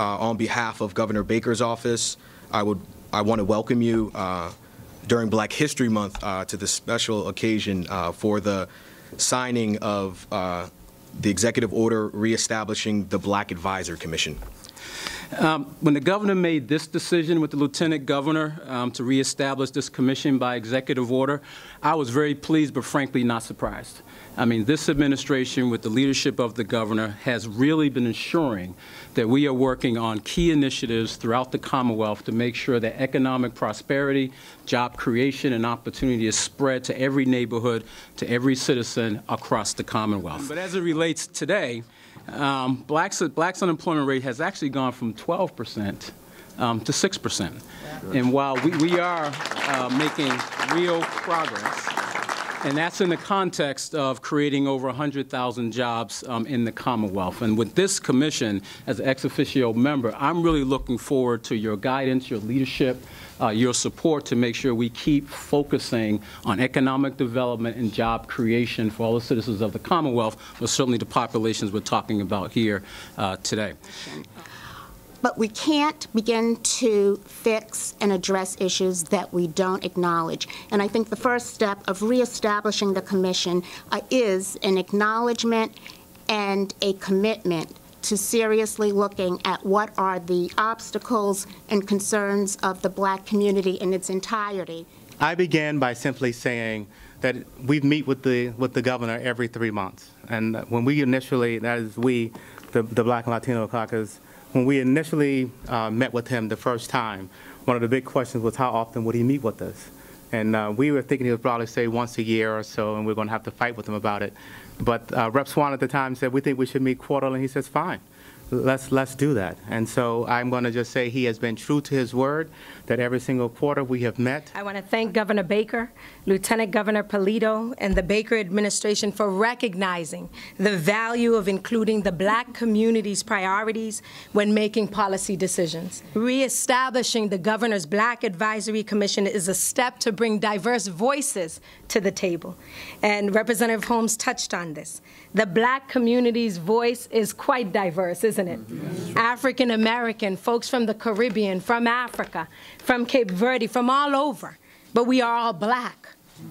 on behalf of Governor Baker's office, I want to welcome you during Black History Month to this special occasion for the signing of the executive order reestablishing the Black Advisory Commission. When the governor made this decision with the lieutenant governor to reestablish this commission by executive order, I was very pleased, but frankly not surprised. I mean, this administration, with the leadership of the governor, has really been ensuring that we are working on key initiatives throughout the Commonwealth to make sure that economic prosperity, job creation, and opportunity is spread to every neighborhood, to every citizen across the Commonwealth. But as it relates today, blacks' unemployment rate has actually gone from 12% to 6%. Yeah. And while we are making real progress, and that's in the context of creating over 100,000 jobs in the Commonwealth. And with this commission, as an ex officio member, I'm really looking forward to your guidance, your leadership, your support to make sure we keep focusing on economic development and job creation for all the citizens of the Commonwealth, but certainly the populations we're talking about here today. But we can't begin to fix and address issues that we don't acknowledge. And I think the first step of reestablishing the commission is an acknowledgement and a commitment to seriously looking at what are the obstacles and concerns of the Black community in its entirety. I began by simply saying that we meet with the governor every 3 months. And when we initially, that is we, the Black and Latino caucus, when we initially met with him the first time, one of the big questions was how often would he meet with us? And we were thinking he would probably say once a year or so, and we're going to have to fight with him about it. But Rep. Swan at the time said, we think we should meet quarterly, and he says, fine, let's do that. And so I'm going to just say he has been true to his word, that every single quarter we have met. I want to thank Governor Baker, Lieutenant Governor Polito, and the Baker administration for recognizing the value of including the Black community's priorities when making policy decisions. Reestablishing the governor's Black Advisory Commission is a step to bring diverse voices to the table. And Representative Holmes touched on this. The Black community's voice is quite diverse, isn't it? Yes. African American, folks from the Caribbean, from Africa, from Cape Verde, from all over. But we are all Black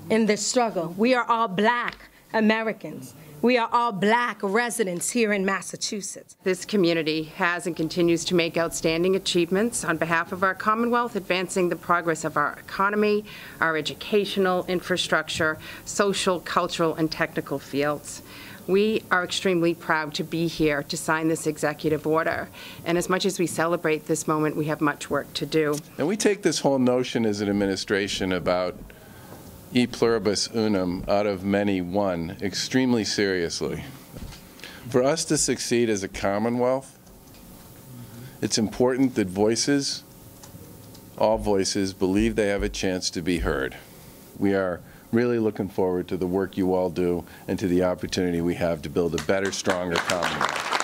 in this struggle. We are all Black Americans. We are all Black residents here in Massachusetts. This community has and continues to make outstanding achievements on behalf of our Commonwealth, advancing the progress of our economy, our educational infrastructure, social, cultural, and technical fields. We are extremely proud to be here to sign this executive order. And as much as we celebrate this moment, we have much work to do. And we take this whole notion as an administration about e pluribus unum, out of many one, extremely seriously. For us to succeed as a Commonwealth, it's important that voices, all voices, believe they have a chance to be heard. We are really looking forward to the work you all do and to the opportunity we have to build a better, stronger Commonwealth.